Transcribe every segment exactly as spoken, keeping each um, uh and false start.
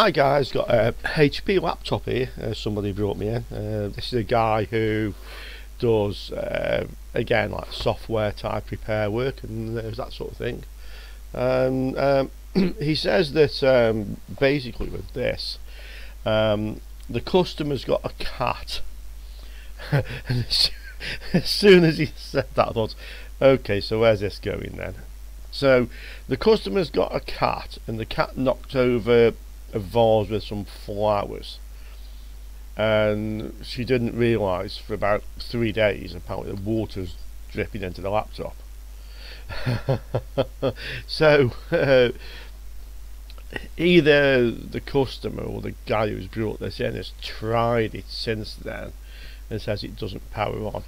Hi guys, got a H P laptop here. Uh, somebody brought me in. Uh, this is a guy who does uh, again like software type repair work and that sort of thing. Um, um, he says that um, basically with this, um, the customer's got a cat. And as soon as he said that, I thought, okay, so where's this going then? So the customer's got a cat, and the cat knocked over a vase with some flowers, and she didn't realise for about three days. Apparently, the water's dripping into the laptop. So uh, either the customer or the guy who's brought this in has tried it since then, and says it doesn't power on.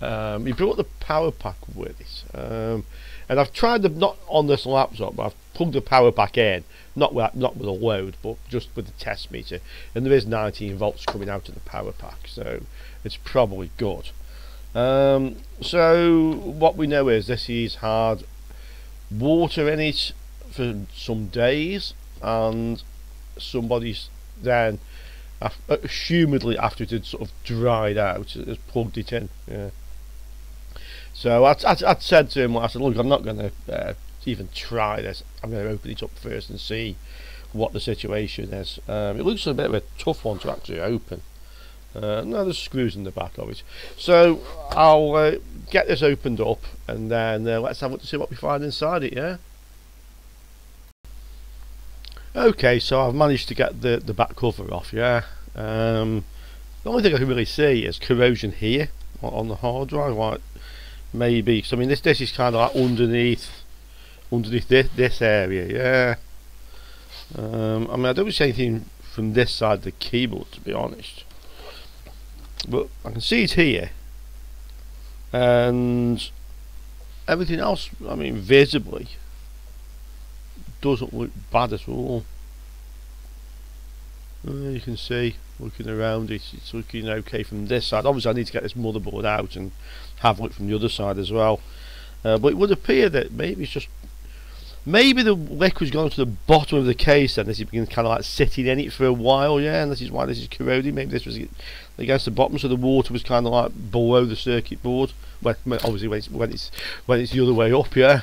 Um, he brought the power pack with it, um, and I've tried them not on this laptop, but I've plugged the power pack in, not with, not with a load, but just with the test meter, and there is nineteen volts coming out of the power pack, so it's probably good. Um, so what we know is this has had water in it for some days, and somebody's then, assumedly after it had sort of dried out, has plugged it in. Yeah. So I, I, I said to him, I said, look, I'm not going to uh, even try this. I'm going to open it up first and see what the situation is. Um, it looks a bit of a tough one to actually open. Uh, no, there's screws in the back of it. So I'll uh, get this opened up, and then uh, let's have a look to see what we find inside it, yeah? Okay, so I've managed to get the, the back cover off, yeah? Um, the only thing I can really see is corrosion here on the hard drive, like, maybe, because I mean this this is kind of like underneath underneath this, this area, yeah. um, I mean, I don't see anything from this side of the keyboard, to be honest, but I can see it here, and everything else, I mean, visibly doesn't look bad at all. Uh, you can see, looking around it, it's looking okay from this side. Obviously I need to get this motherboard out and have a look from the other side as well, uh, but it would appear that maybe it's just maybe the liquid's gone to the bottom of the case, and this has been kind of like sitting in it for a while, yeah, and this is why this is corroding. Maybe this was against the bottom, so the water was kind of like below the circuit board. Well, obviously when it's, when it's when it's the other way up, yeah.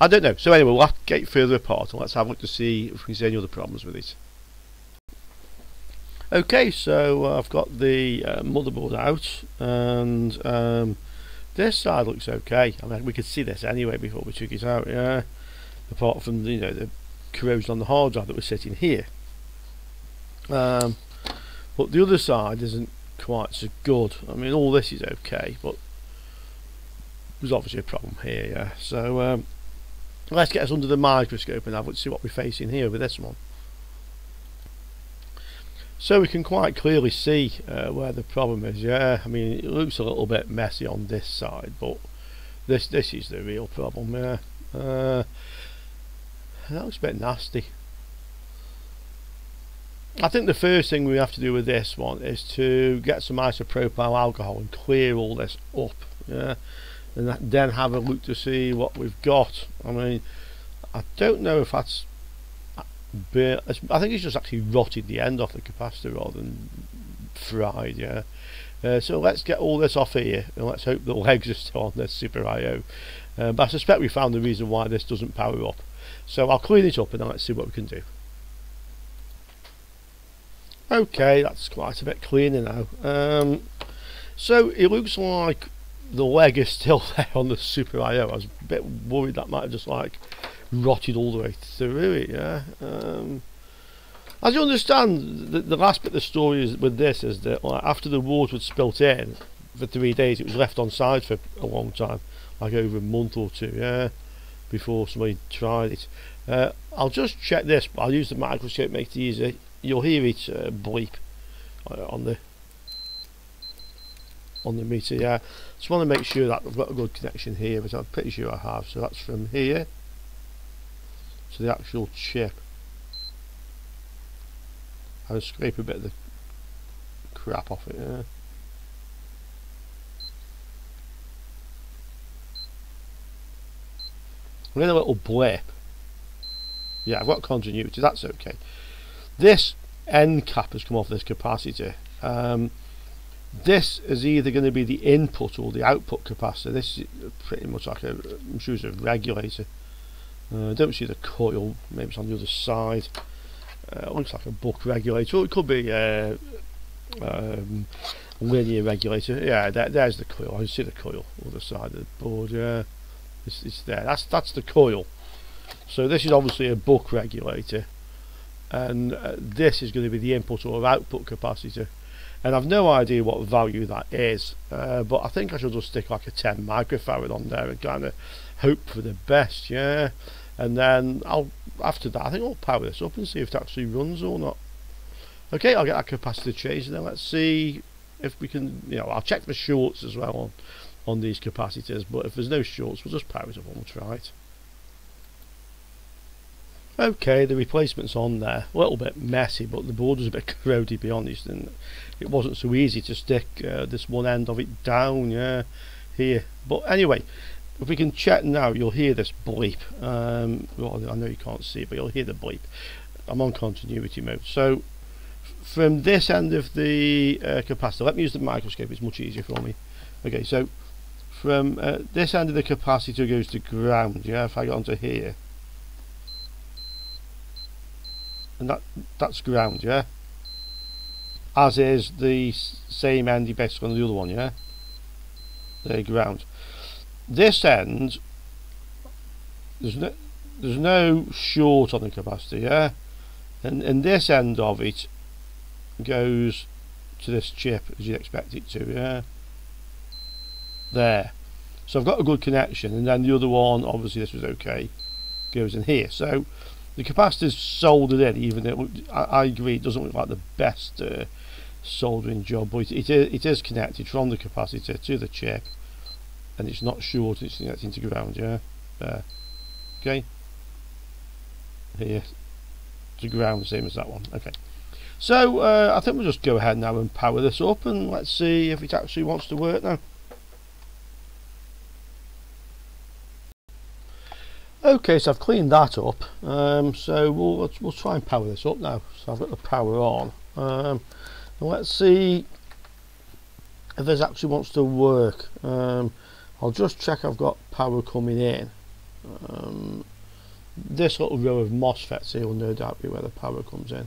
I don't know. So anyway, we'll have to get it further apart, and let's have a look to see if we can see any other problems with it. Okay, so uh, I've got the uh, motherboard out, and um, this side looks okay. I mean, we could see this anyway before we took it out, yeah. Apart from the, you know, the corrosion on the hard drive that was sitting here, um, but the other side isn't quite so good. I mean, all this is okay, but there's obviously a problem here, yeah. So um, let's get us under the microscope and have a look, see what we're facing here with this one. So we can quite clearly see uh, where the problem is, yeah. I mean, it looks a little bit messy on this side, but this this is the real problem, yeah. Uh, that looks a bit nasty. I think the first thing we have to do with this one is to get some isopropyl alcohol and clear all this up, yeah, and that, then have a look to see what we've got. I mean, I don't know if that's burnt. I think it's just actually rotted the end off the capacitor rather than fried, yeah. Uh, so let's get all this off here, and let's hope the legs are still on this Super I O. Uh, but I suspect we found the reason why this doesn't power up. So I'll clean it up, and then let's see what we can do. Okay, that's quite a bit cleaner now. Um, so it looks like the leg is still there on the Super I O. I was a bit worried that might have just like rotted all the way through it, yeah. Um, as you understand, the, the last bit of the story is, with this is that like, after the water was spilt in for three days, it was left on side for a long time, like over a month or two, yeah, before somebody tried it. Uh, I'll just check this, but I'll use the microscope, make it easier. You'll hear it uh, bleep uh, on the on the meter, yeah. Just want to make sure that I've got a good connection here, which I'm pretty sure I have. So that's from here to the actual chip. I'll scrape a bit of the crap off it, yeah. I'm getting a little blip. Yeah, I've got continuity, that's okay. This end cap has come off this capacitor. Um, this is either going to be the input or the output capacitor. This is pretty much like a, I'm sure it's a regulator. Uh, I don't see the coil, maybe it's on the other side. Uh, it looks like a buck regulator, or it could be a uh, um, linear regulator. Yeah, there, there's the coil. I see the coil on the side of the board. Uh, it's, it's there. That's that's the coil. So this is obviously a buck regulator, and uh, this is going to be the input or output capacitor. And I've no idea what value that is, uh, but I think I should just stick like a ten microfarad on there and kind of hope for the best, yeah. And then I'll after that I think I'll power this up and see if it actually runs or not. Okay, I'll get that capacitor changed, and then let's see if we can, you know, I'll check the shorts as well on on these capacitors, but if there's no shorts we'll just power it up and we'll try it. Okay, the replacement's on there. A little bit messy, but the board was a bit corroded, to be honest, and it wasn't so easy to stick uh, this one end of it down, yeah, here. But anyway, if we can check now, you'll hear this bleep. Um, well, I know you can't see it, but you'll hear the bleep. I'm on continuity mode. So, from this end of the uh, capacitor, let me use the microscope, it's much easier for me. Okay, so, from uh, this end of the capacitor goes to ground, yeah, if I get onto here. And that that's ground, yeah. As is the same end basically on the other one, yeah. They're ground. This end, there's no there's no short on the capacitor, yeah. And and this end of it goes to this chip as you'd expect it to, yeah. There. So I've got a good connection, and then the other one, obviously this was okay, goes in here. So the capacitor's soldered in, even though I, I agree it doesn't look like the best uh, soldering job, but it, it, is, it is connected from the capacitor to the chip, and it's not short, it's connecting to ground, yeah, there, okay, here, to ground, same as that one, okay. So, uh, I think we'll just go ahead now and power this up, and let's see if it actually wants to work now. Okay, so I've cleaned that up, um, so we'll, we'll try and power this up now. So I've got the power on, um, and let's see if this actually wants to work. um, I'll just check I've got power coming in. Um, this little row of MOSFETs here will no doubt be where the power comes in.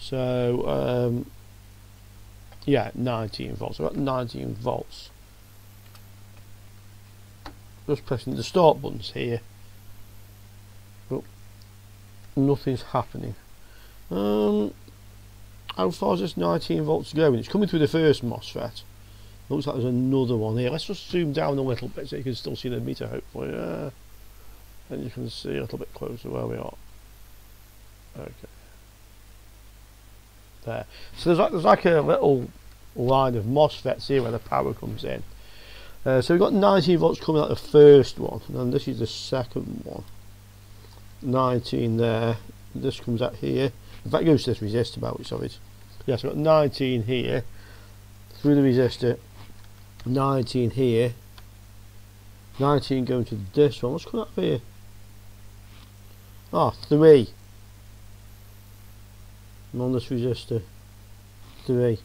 So um, yeah, nineteen volts, I've got nineteen volts. Just pressing the start buttons here. Nothing's happening. Um, how far is this nineteen volts going? It's coming through the first MOSFET. Looks like there's another one here. Let's just zoom down a little bit so you can still see the meter, hopefully. Yeah. And you can see a little bit closer where we are. Okay. There. So there's like, there's like a little line of MOSFETs here where the power comes in. Uh, so we've got nineteen volts coming out of the first one, and then this is the second one. nineteen there, this comes out here, in fact it goes to this resistor about which of it. Yeah, so I've got nineteen here, through the resistor, nineteen here, nineteen going to this one. What's coming out of here? Ah, three. And on this resistor, three.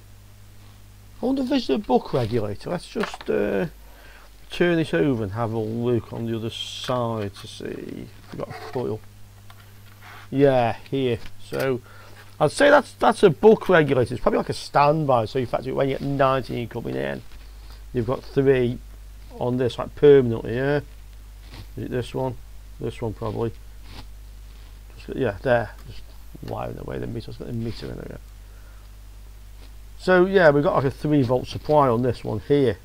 I wonder if this is a buck regulator. Let's just uh, turn this over and have a look on the other side to see. I've got a coil. Yeah, here. So I'd say that's that's a buck regulator. It's probably like a standby. So in fact, when you get nineteen coming in, you've got three on this, like permanently. Yeah, is it this one? This one probably. Just, yeah, there. Just wiring away the meter. It's got the meter in there. So yeah, we've got like a three volt supply on this one here.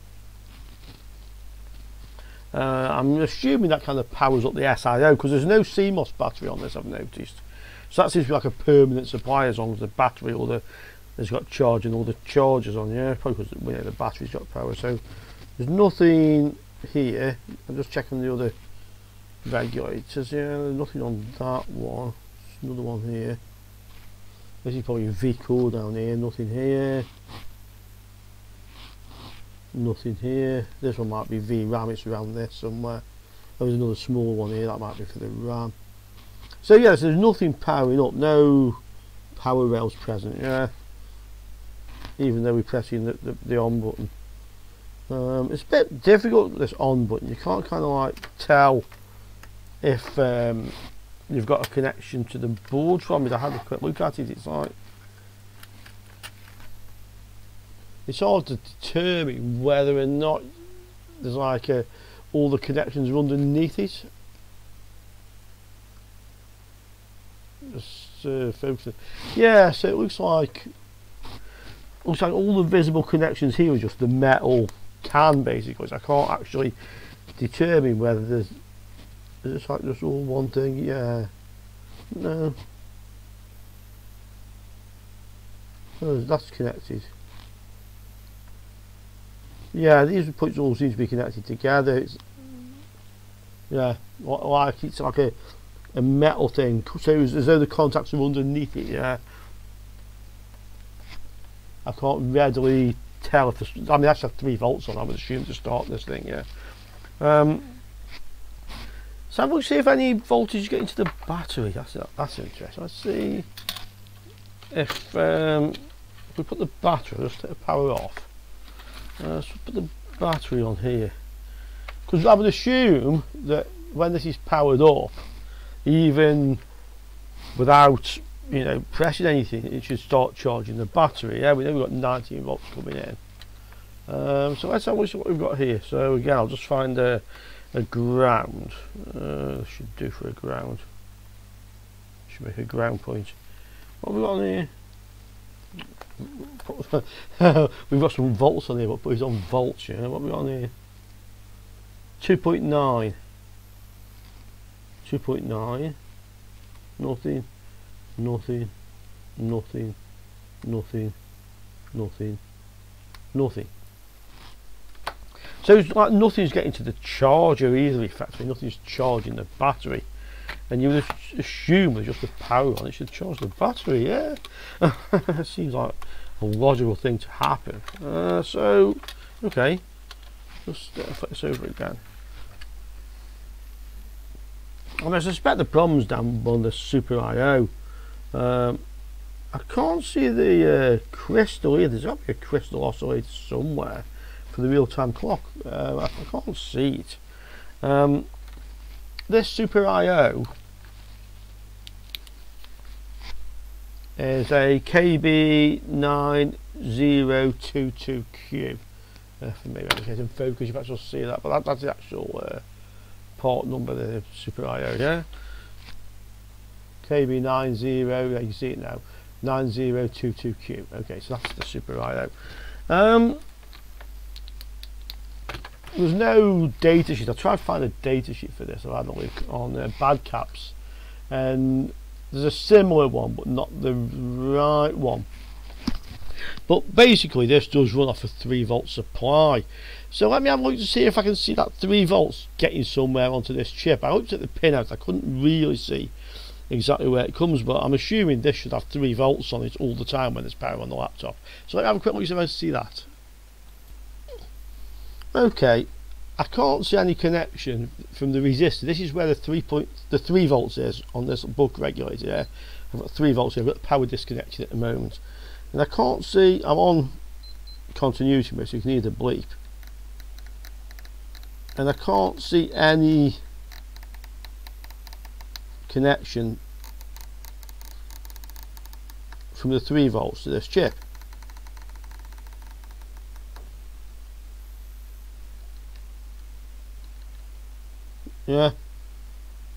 Uh, I'm assuming that kind of powers up the S I O because there's no C MOS battery on this, I've noticed. So that seems to be like a permanent supply as long as the battery or the has got charge and all the chargers on, yeah, probably because you know, the battery's got power. So there's nothing here. I'm just checking the other regulators. Yeah, there's nothing on that one. There's another one here. This is probably V core down here. Nothing here. Nothing here. This one might be V RAM, it's around there somewhere. There's another small one here, that might be for the RAM. So yes, yeah, so there's nothing powering up, no power rails present, yeah, even though we're pressing the, the, the on button. Um, it's a bit difficult, this on button. You can't kind of like tell if um, you've got a connection to the board from it. I had a quick look at it. It's like, it's hard to determine whether or not there's like a, all the connections are underneath it. Just uh, focus. Yeah, so it looks like looks like all the visible connections here are just the metal can, basically. So I can't actually determine whether there's, is this like just all one thing? Yeah, no, oh, that's connected. Yeah, these puts all seem to be connected together. It's, yeah, like it's like a a metal thing, so it's as though the contacts are underneath it. Yeah, I can't readily tell if this, I mean, that's have three volts on, I would assume, to start this thing. Yeah, um, so we'll see if any voltage get into the battery. That's that's interesting. Let's see if, um, if we put the battery, let's take the power off. Uh, let's put the battery on here, because I would assume that when this is powered up, even without, you know, pressing anything, it should start charging the battery. Yeah, we know we've got nineteen volts coming in. Um, so let's have a look at what we've got here. So again, I'll just find a, a ground. Uh, should do for a ground. Should make a ground point. What have we got on here? We've got some volts on here, but it's on volts. You know what we got on here? two point nine. two point nine. Nothing. Nothing. Nothing. Nothing. Nothing. Nothing. So it's like nothing's getting to the charger either. Effectively, nothing's charging the battery, and you would assume there's just the power on it should charge the battery. Yeah, it seems like a logical thing to happen. Uh, so, okay, just uh, flip this over again. And I suspect the problem's down on the Super I O. Um, I can't see the uh, crystal here. There's got to be a crystal oscillator somewhere for the real-time clock. Uh, I can't see it. Um, this Super I O is a K B nine zero two two Q uh, for me. I'm getting focus, you can actually see that, but that, that's the actual uh, port number of the Super I O. Yeah, K B nine zero, yeah, you see it now, nine zero two two Q. Okay, so that's the Super I O. Um, there's no data sheet. I tried to find a data sheet for this. I had a look on uh, Bad Caps, and there's a similar one, but not the right one. But basically, this does run off a three volt supply. So let me have a look to see if I can see that three volts getting somewhere onto this chip. I looked at the pinout, I couldn't really see exactly where it comes, but I'm assuming this should have three volts on it all the time when there's power on the laptop. So let me have a quick look to see if I can see that. Okay, I can't see any connection from the resistor. This is where the three point the three volts is on this buck regulator. Yeah, I've got three volts here, but the power disconnected at the moment, and I can't see. I'm on continuity mode, so you can hear the bleep, and I can't see any connection from the three volts to this chip. Yeah,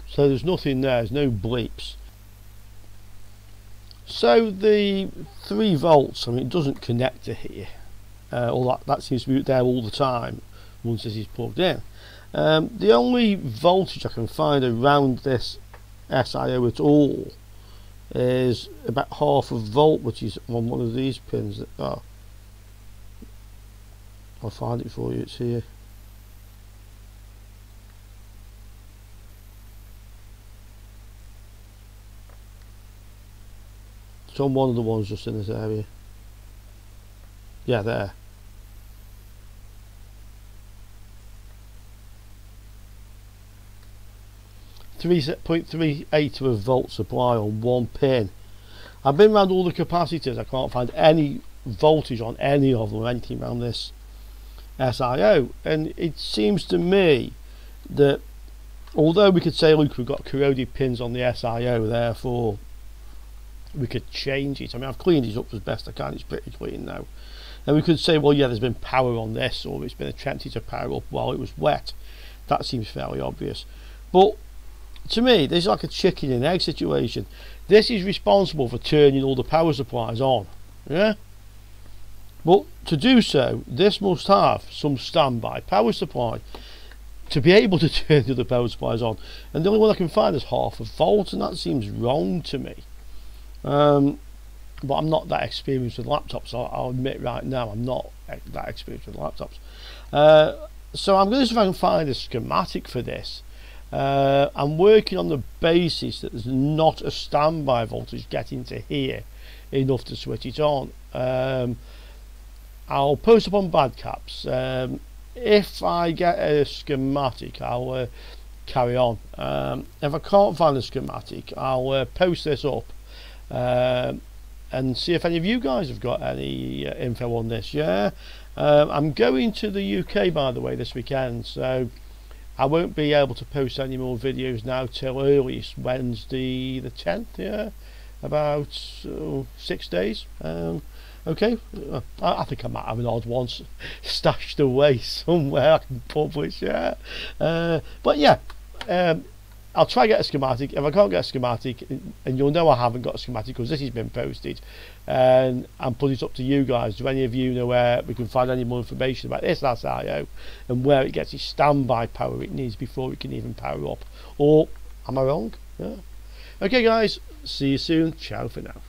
so there's nothing there, there's no bleeps. So the three volts, I mean, it doesn't connect to here. Uh, all that, that seems to be there all the time once this is plugged in. Um, the only voltage I can find around this S I O at all is about half a volt, which is on one of these pins. That, oh, I'll find it for you. It's here. It's on one of the ones just in this area. Yeah, there. three point three eight of a volt supply on one pin. I've been around all the capacitors, I can't find any voltage on any of them or anything around this S I O, and it seems to me that although we could say, look, we've got corroded pins on the S I O, therefore we could change it. I mean, I've cleaned it up as best I can, it's pretty clean now. And we could say, well, yeah, there's been power on this, or it's been attempted to power up while it was wet. That seems fairly obvious. But to me, this is like a chicken and egg situation. This is responsible for turning all the power supplies on, yeah? But to do so, this must have some standby power supply to be able to turn the other power supplies on. And the only one I can find is half a volt, and that seems wrong to me. Um, but I'm not that experienced with laptops, so I'll admit right now I'm not that experienced with laptops. Uh, so I'm going to see if I can find a schematic for this. Uh, I'm working on the basis that there's not a standby voltage getting to here enough to switch it on. Um, I'll post up on Bad Caps. Um, if I get a schematic, I'll uh, carry on. Um, if I can't find a schematic, I'll uh, post this up uh, and see if any of you guys have got any uh, info on this. Yeah, um, I'm going to the U K, by the way, this weekend, so I won't be able to post any more videos now till earliest Wednesday the tenth, yeah, about oh, six days. Um, Okay, I think I might have an odd one stashed away somewhere I can publish, yeah. Uh, but yeah, um, I'll try to get a schematic. If I can't get a schematic, and you'll know I haven't got a schematic because this has been posted, and I'm putting it up to you guys. Do any of you know where we can find any more information about this S I O and where it gets its standby power it needs before it can even power up? Or am I wrong? Yeah. Okay, guys, see you soon. Ciao for now.